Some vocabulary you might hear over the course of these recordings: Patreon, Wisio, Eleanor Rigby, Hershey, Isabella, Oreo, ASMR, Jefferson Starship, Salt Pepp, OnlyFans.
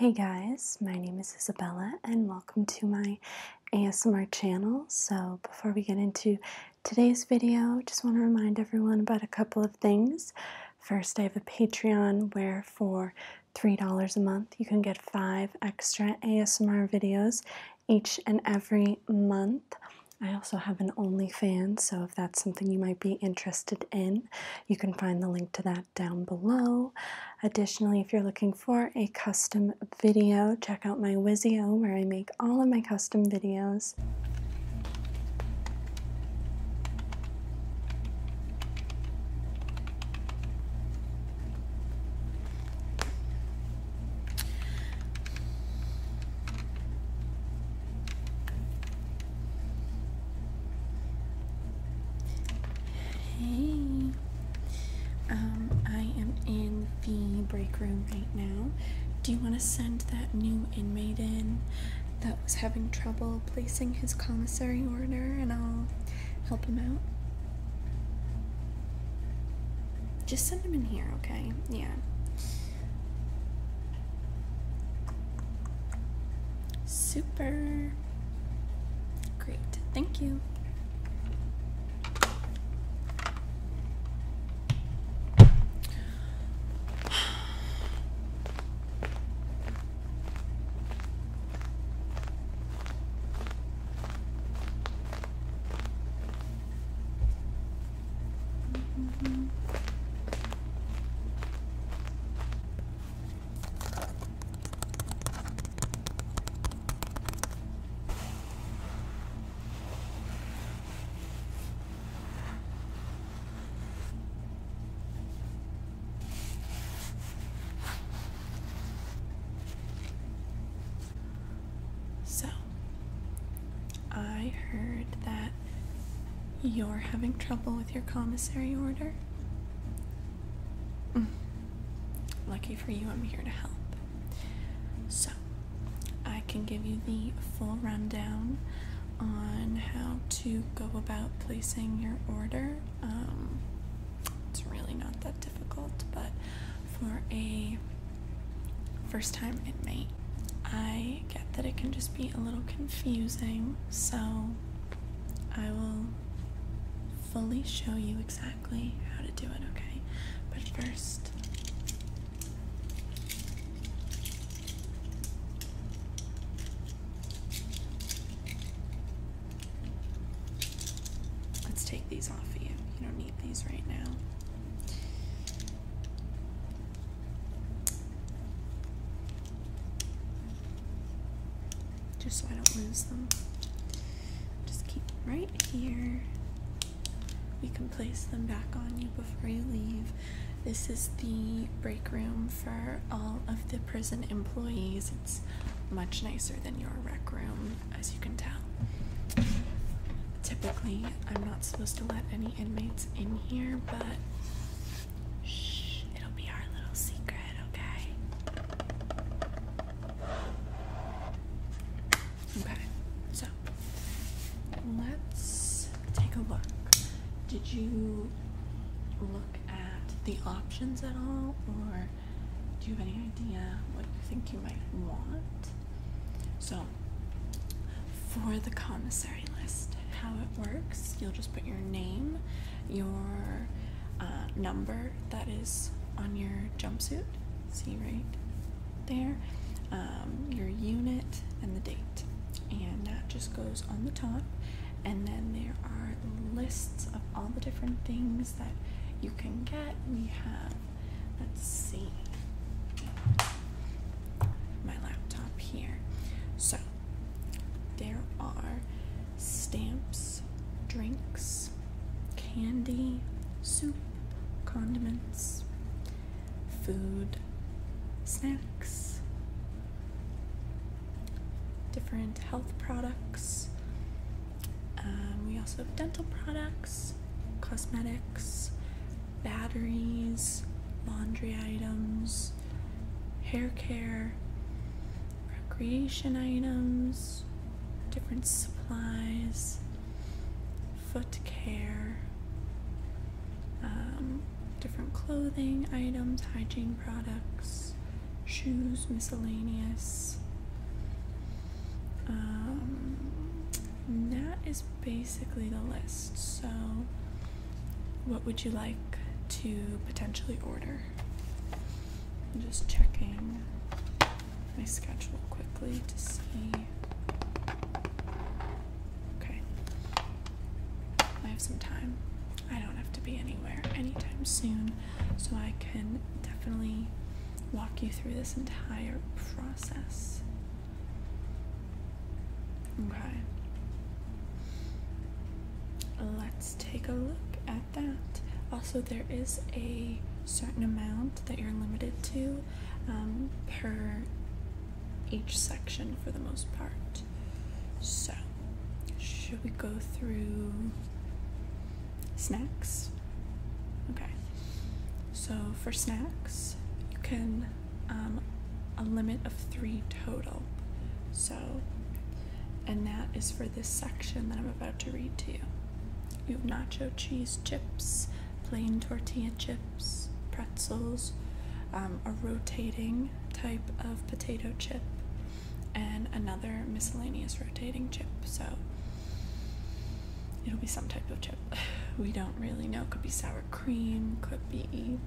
Hey guys, my name is Isabella and welcome to my ASMR channel. So before we get into today's video, just want to remind everyone about a couple of things. First, I have a Patreon where for $3 a month you can get 5 extra ASMR videos each and every month. I also have an OnlyFans, so if that's something you might be interested in, you can find the link to that down below. Additionally, if you're looking for a custom video, check out my Wisio where I make all of my custom videos. Break room right now. Do you want to send that new inmate in that was having trouble placing his commissary order, and I'll help him out? Just send him in here, okay? Yeah. Super. Great. Thank you. I heard that you're having trouble with your commissary order. Lucky for you, I'm here to help. So, I can give you the full rundown on how to go about placing your order. It's really not that difficult, but for a first-time inmate, I get that it can just be a little confusing, so I will fully show you exactly how to do it, okay? But first, let's take these off of you. You don't need these right now. So I don't lose them. Just keep them right here. We can place them back on you before you leave. This is the break room for all of the prison employees. It's much nicer than your rec room, as you can tell. Typically, I'm not supposed to let any inmates in here, but shh, it'll be our little secret. Did you look at the options at all, or do you have any idea what you think you might want? So, for the commissary list, how it works, you'll just put your name, your number that is on your jumpsuit, see right there, your unit, and the date. And that just goes on the top. And then there are lists of all the different things that you can get. We have, let's see, my laptop here. So there are stamps, drinks, candy, soup, condiments, food, snacks, different health products. We also have dental products, cosmetics, batteries, laundry items, hair care, recreation items, different supplies, foot care, different clothing items, hygiene products, shoes, miscellaneous. And that is basically the list. So what would you like to potentially order? I'm just checking my schedule quickly to see. Okay, I have some time. I don't have to be anywhere anytime soon, so I can definitely walk you through this entire process. Okay, let's take a look at that. Also, there is a certain amount that you're limited to per each section for the most part. So, should we go through snacks? Okay, so for snacks, you can a limit of 3 total. So, and that is for this section that I'm about to read to you. You have nacho cheese chips, plain tortilla chips, pretzels, a rotating type of potato chip, and another miscellaneous rotating chip. So it'll be some type of chip. We don't really know. Could be sour cream, could be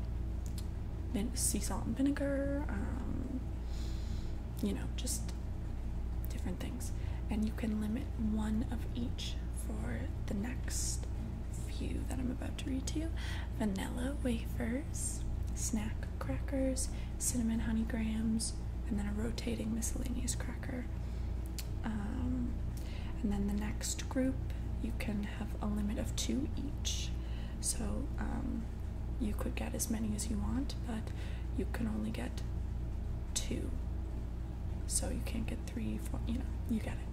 sea salt and vinegar, you know, just different things. And you can limit 1 of each for the next few that I'm about to read to you. Vanilla wafers, snack crackers, cinnamon honey grams, and then a rotating miscellaneous cracker. And then the next group, you can have a limit of 2 each. So you could get as many as you want, but you can only get 2. So you can't get 3, 4, you know, you get it.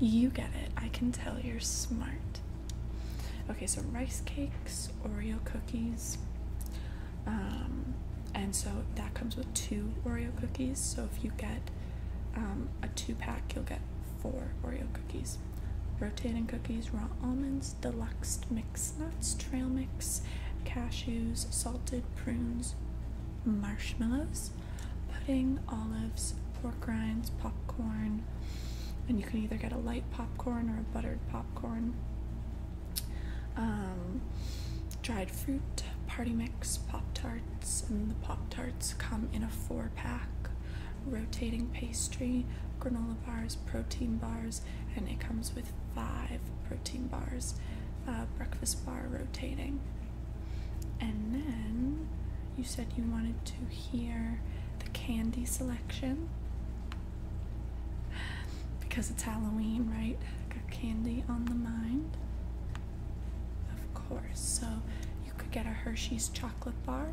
You get it, I can tell you're smart. Okay, so rice cakes, Oreo cookies, and so that comes with 2 Oreo cookies. So if you get a 2-pack, you'll get 4 Oreo cookies. Rotating cookies, raw almonds, deluxe mixed nuts, trail mix, cashews, salted prunes, marshmallows, pudding, olives, pork rinds, popcorn, and you can either get a light popcorn or a buttered popcorn, dried fruit, party mix, Pop-Tarts, and the Pop-Tarts come in a 4-pack, rotating pastry, granola bars, protein bars, and it comes with 5 protein bars, breakfast bar rotating. And then you said you wanted to hear the candy selection, because it's Halloween, right? Got candy on the mind, of course. So you could get a Hershey's chocolate bar,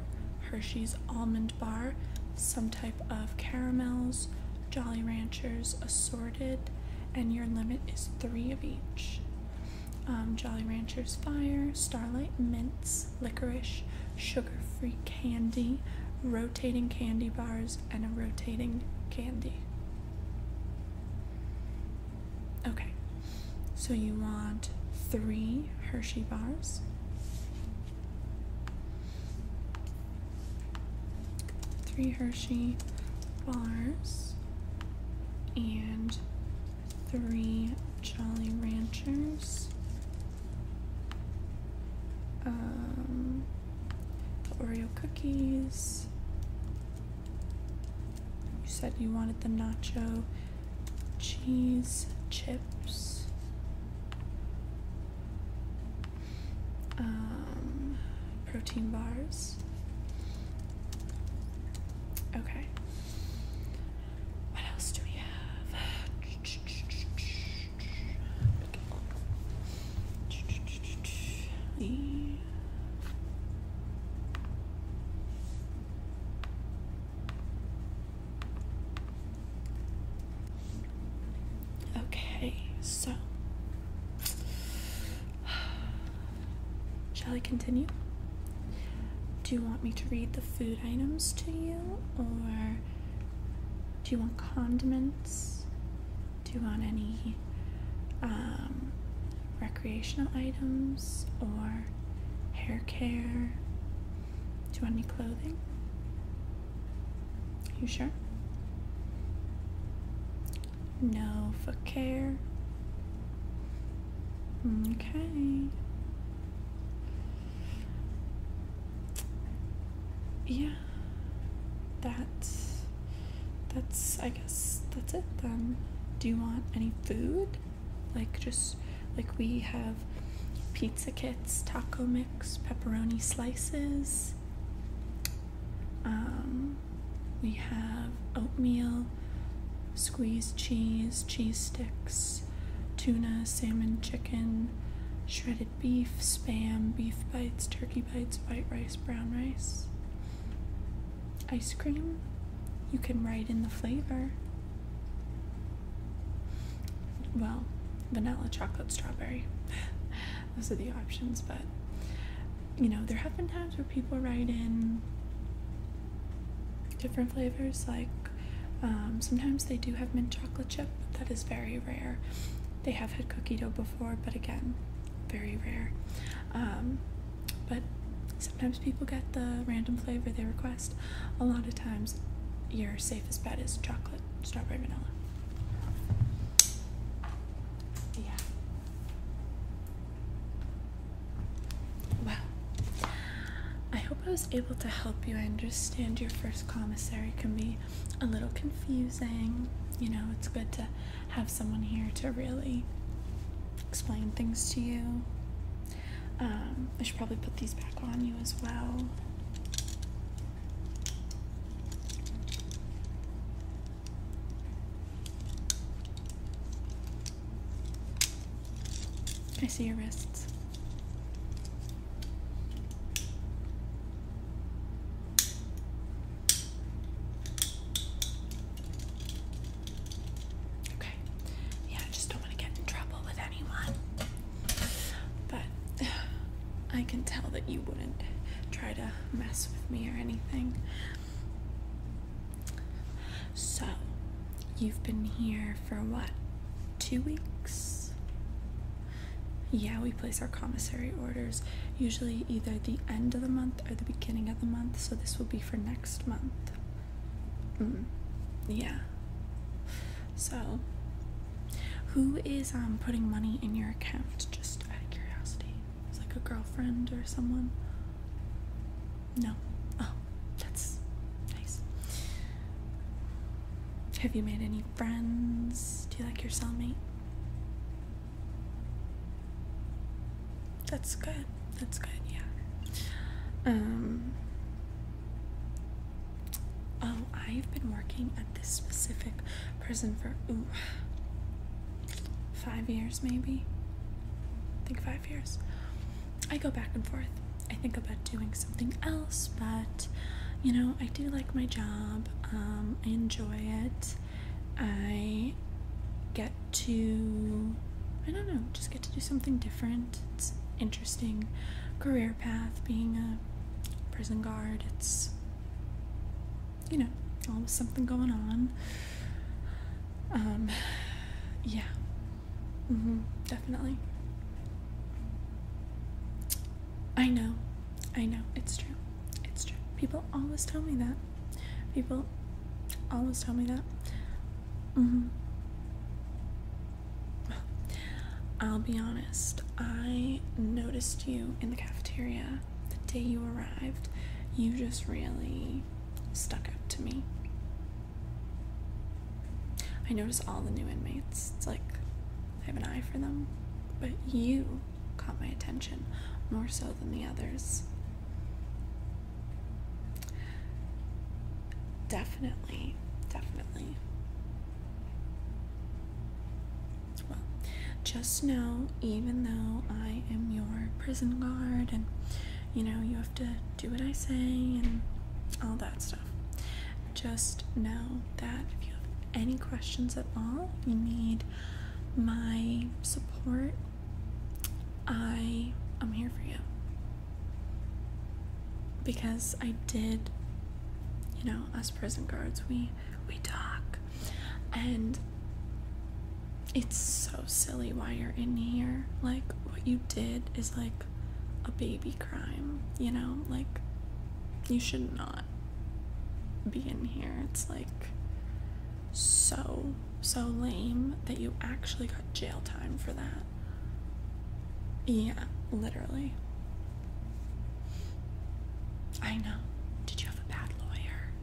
Hershey's almond bar, some type of caramels, Jolly Ranchers, assorted, and your limit is 3 of each. Jolly Ranchers Fire, Starlight Mints, licorice, sugar-free candy, rotating candy bars, and a rotating candy. Okay, so you want 3 Hershey bars, 3 Hershey bars, and 3 Jolly Ranchers. The Oreo cookies. You said you wanted the nacho cheese chips, protein bars. Okay, what else do we have? Okay, so shall I continue? Do you want me to read the food items to you, or do you want condiments? Do you want any recreational items or hair care? Do you want any clothing? You sure? No foot care. Okay. Yeah. That's I guess that's it then. Do you want any food? Like we have pizza kits, taco mix, pepperoni slices. We have oatmeal, squeezed cheese, cheese sticks, tuna, salmon, chicken, shredded beef, spam, beef bites, turkey bites, white rice, brown rice. Ice cream, you can write in the flavor. Well, vanilla, chocolate, strawberry. Those are the options, but you know, there have been times where people write in different flavors, like sometimes they do have mint chocolate chip, but that is very rare. They have had cookie dough before, but again, very rare. But sometimes people get the random flavor they request. A lot of times, your safest bet is chocolate, strawberry, vanilla. I was able to help you. I understand your first commissary can be a little confusing. You know, it's good to have someone here to really explain things to you. I should probably put these back on you as well. I see your wrists. I can tell that you wouldn't try to mess with me or anything. So, you've been here for what, 2 weeks? Yeah, we place our commissary orders usually either the end of the month or the beginning of the month, so this will be for next month. Yeah. So, who is putting money in your account? Just a girlfriend or someone? No. Oh, that's nice. Have you made any friends? Do you like your cellmate? That's good. That's good, yeah. Oh, I've been working at this specific prison for, 5 years maybe? I think 5 years. I go back and forth. I think about doing something else, but, you know, I do like my job. I enjoy it. I get to, I don't know, just get to do something different. It's interesting career path, being a prison guard. It's, you know, always something going on. Yeah. Definitely. I know, it's true, it's true. People always tell me that. People always tell me that. Well, I'll be honest, I noticed you in the cafeteria the day you arrived. You just really stuck out to me. I notice all the new inmates. It's like, I have an eye for them, but you caught my attention more so than the others. Definitely, definitely. Well, just know, even though I am your prison guard and, you know, you have to do what I say and all that stuff, just know that if you have any questions at all, you need my support, I'm here for you. Because I did, you know, us prison guards, we talk. And it's so silly why you're in here. Like, what you did is like a baby crime, you know? Like, you should not be in here. It's like so lame that you actually got jail time for that. Yeah, literally. I know. Did you have a bad lawyer?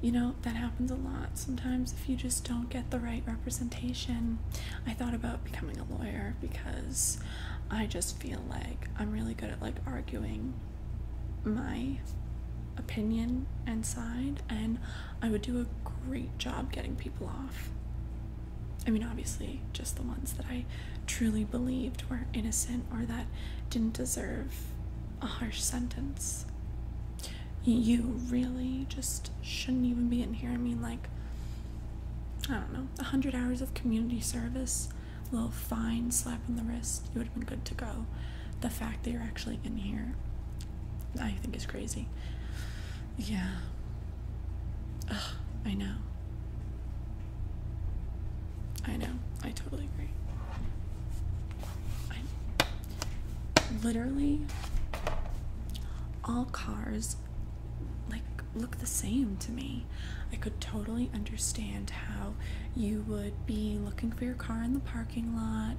You know, that happens a lot sometimes if you just don't get the right representation. I thought about becoming a lawyer because I just feel like I'm really good at, like, arguing my opinion and side, and I would do a great job getting people off. I mean, obviously, just the ones that I truly believed were innocent or that didn't deserve a harsh sentence. You really just shouldn't even be in here. I mean, like, I don't know, 100 hours of community service, a little fine, slap on the wrist, you would have been good to go. The fact that you're actually in here, I think is crazy. Yeah. Ugh, I know. I know. I totally agree. Literally, all cars, like, look the same to me. I could totally understand how you would be looking for your car in the parking lot,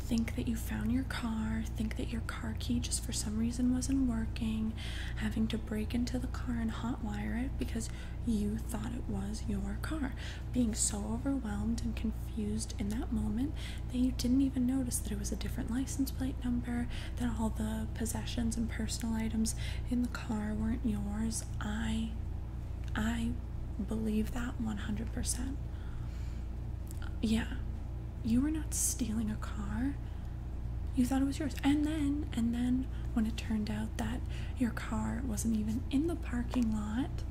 think that you found your car, think that your car key just for some reason wasn't working, having to break into the car and hotwire it because you thought it was your car, being so overwhelmed and confused in that moment that you didn't even notice that it was a different license plate number, that all the possessions and personal items in the car weren't yours. I believe that 100%. Yeah, you were not stealing a car. You thought it was yours. And then when it turned out that your car wasn't even in the parking lot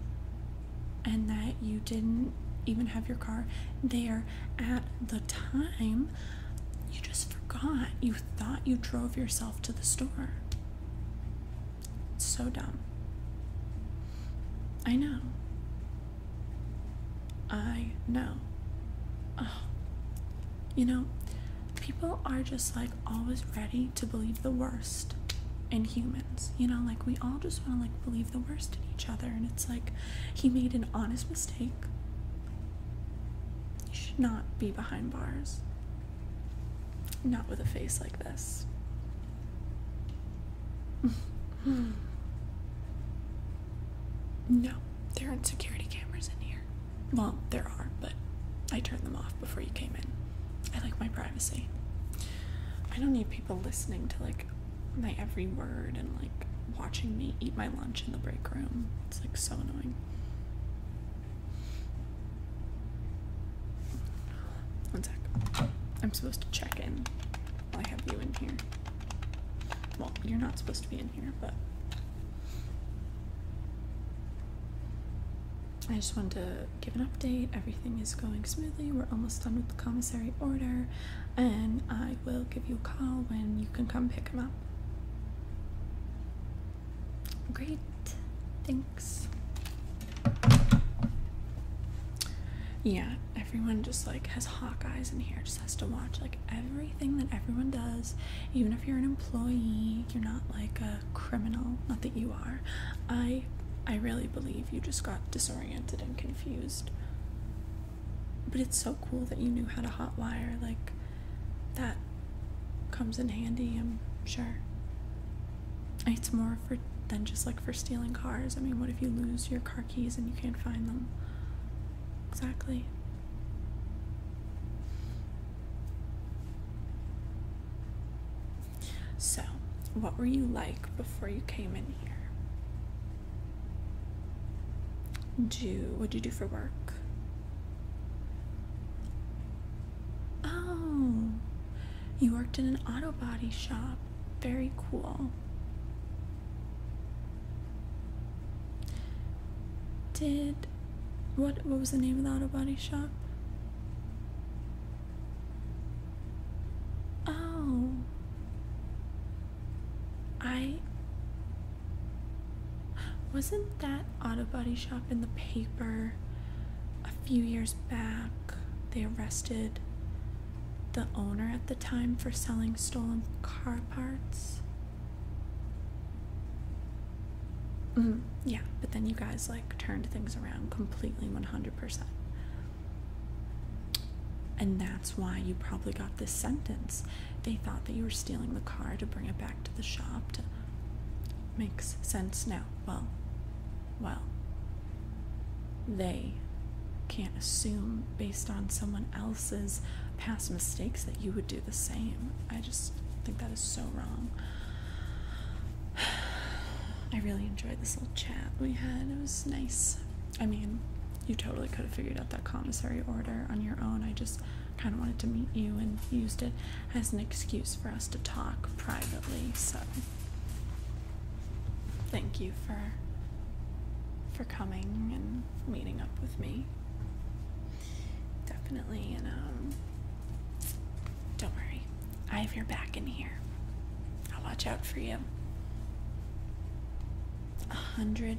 and that you didn't even have your car there at the time, you just forgot. You thought you drove yourself to the store. It's so dumb. I know. I know. Oh. You know, people are just, like, always ready to believe the worst in humans. You know, like, we all just want to, like, believe the worst in each other. And it's like, he made an honest mistake. You should not be behind bars. Not with a face like this. No, there aren't security cameras in here. Well, there are, but I turned them off before you came in. I like my privacy. I don't need people listening to, like, my every word and, like, watching me eat my lunch in the break room. It's, like, so annoying. One sec. I'm supposed to check in while I have you in here. Well, you're not supposed to be in here, but I just wanted to give an update. Everything is going smoothly. We're almost done with the commissary order, and I will give you a call when you can come pick him up. Great. Thanks. Yeah, everyone just, like, has hawk eyes in here. Just has to watch, like, everything that everyone does. Even if you're an employee, you're not, like, a criminal. Not that you are. I really believe you just got disoriented and confused. But it's so cool that you knew how to hotwire. Like, that comes in handy, I'm sure. It's more than just, like, for stealing cars. I mean, what if you lose your car keys and you can't find them? Exactly. So, what were you like before you came in here? What'd you do for work? Oh, you worked in an auto body shop. Very cool. What was the name of the auto body shop? Oh, wasn't that auto body shop in the paper a few years back? They arrested the owner at the time for selling stolen car parts. Yeah, but then you guys like turned things around completely 100%. And that's why you probably got this sentence. They thought that you were stealing the car to bring it back to the shop. To... Makes sense now. Well, they can't assume based on someone else's past mistakes that you would do the same. I just think that is so wrong. I really enjoyed this little chat we had. It was nice. I mean, you totally could have figured out that commissary order on your own. I just kind of wanted to meet you and used it as an excuse for us to talk privately. So thank you for coming and meeting up with me. Definitely. And don't worry, I have your back in here. I'll watch out for you. 100%.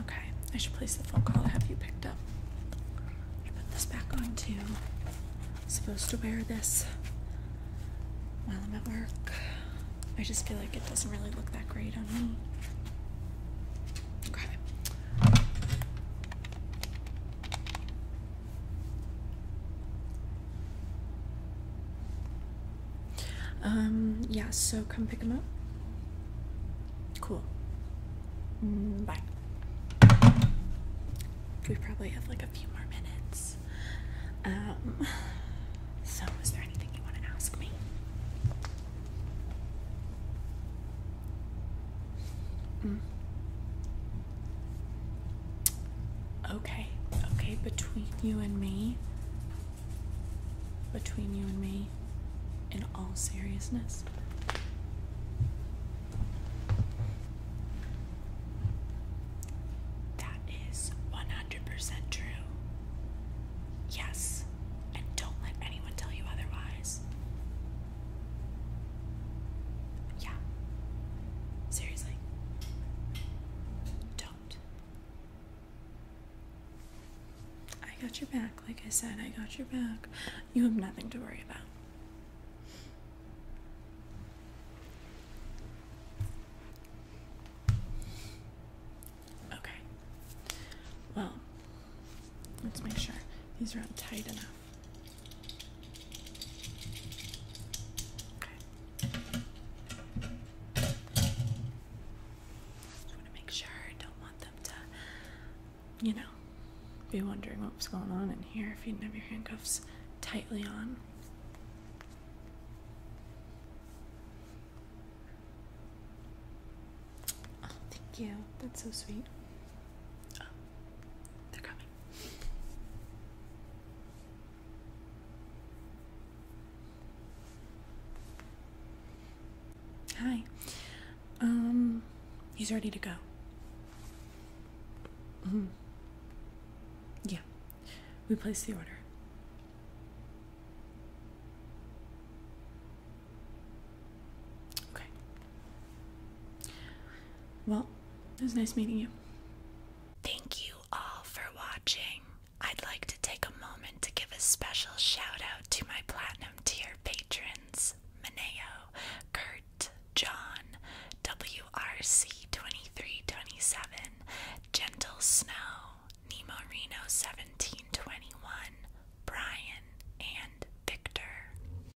Okay, I should place the phone call to have you picked up. I put this back on too. I'm supposed to wear this while I'm at work. I just feel like it doesn't really look that great on me. Okay. Yeah, so come pick him up. Cool. Bye. We probably have like a few more minutes. So is there anything you want to ask me? Okay, between you and me, in all seriousness, that is 100% true. Yes, and don't let anyone tell you otherwise. Yeah, seriously, don't. I got your back, like I said, I got your back. You have nothing to worry about. Let's make sure these are untight enough. Okay. Just want to make sure I don't want them to, be wondering what was going on in here if you didn't have your handcuffs tightly on. Oh, thank you. That's so sweet. Hi. He's ready to go. Yeah. We placed the order. Okay. Well, it was nice meeting you.